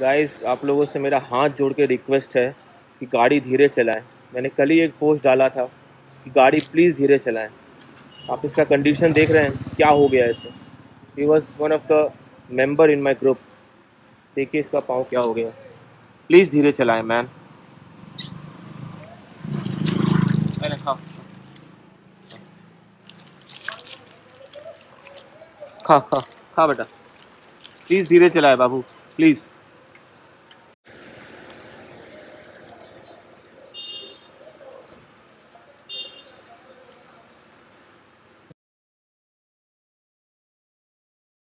Guys आप लोगों से मेरा हाथ जोड़ के रिक्वेस्ट है कि गाड़ी धीरे चलाएं। मैंने कल ही एक पोस्ट डाला था कि गाड़ी प्लीज़ धीरे चलाएं। आप इसका कंडीशन देख रहे हैं, क्या हो गया इसे। He was one of the member in my group. देखिए इसका पाँव क्या हो गया। प्लीज़ धीरे चलाएं मैन। अरे खा खा खा खा बेटा, प्लीज़ धीरे चलाएं बाबू, प्लीज़।